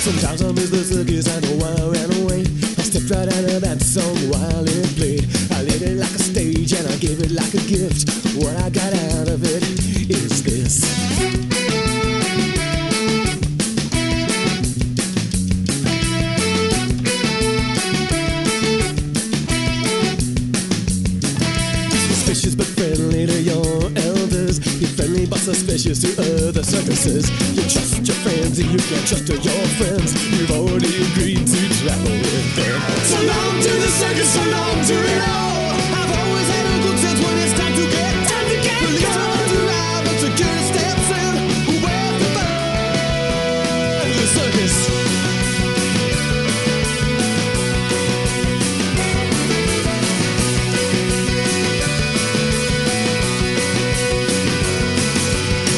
Sometimes I miss the circus, I know why I ran away. I stepped right out of that song while it played. I laid it like a stage and I gave it like a gift. What I got out of it is this. Suspicious but friendly to your elders. You're friendly but suspicious to other circuses. You trust your friends and you can't trust your friends. You've already agreed to travel with them. So long to the circus, so long to it all. I've always had a good sense when it's time to get time to ride, but security steps in. Where to find the circus?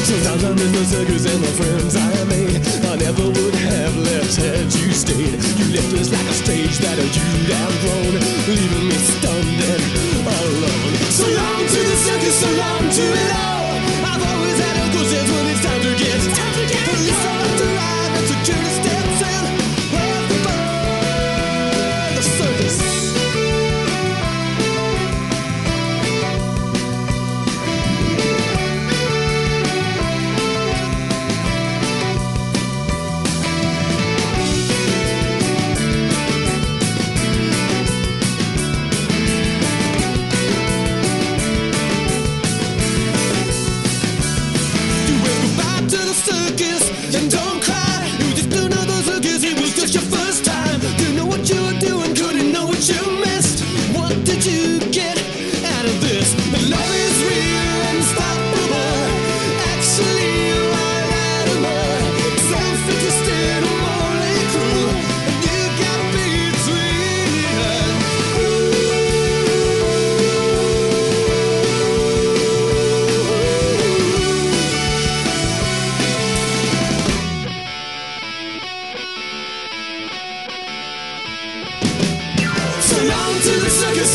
Sometimes I'm in the circus and the friends I made I never would have left had you stayed. You left us like a stage that you'd outgrown, leaving me stunned and alone. So long to the circus, so long to it all. I've always had a good sense when it's time to get to the circus, so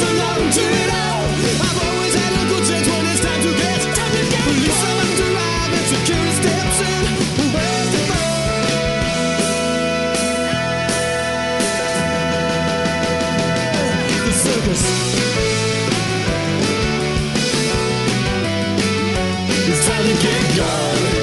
long to it all. I've always had a good sense when it's time to get police on to ride and security steps in. Where's the fun? The circus. It's time to get gone.